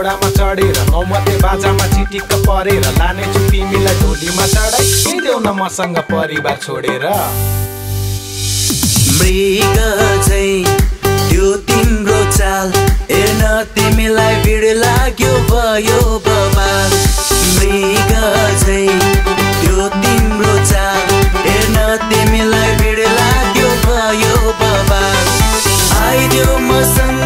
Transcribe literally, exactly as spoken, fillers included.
घोड़ा में चढ़ेर नौमते बाजा में चिटिक्क परेर लाने छु तिमीलाई ढोली में चढ़ाई हिँड्यौ न मसँग परिवार छोडेर। मृग चाहिँ त्यो तिम्रो चाल हेर्न तिमीलाई भिड लाग्यो भयो बबाल। मृग चाहिँ त्यो तिम्रो चाल हेर्न तिमीलाई भिड लाग्यो भयो बबाल। आइदेऊ मसँग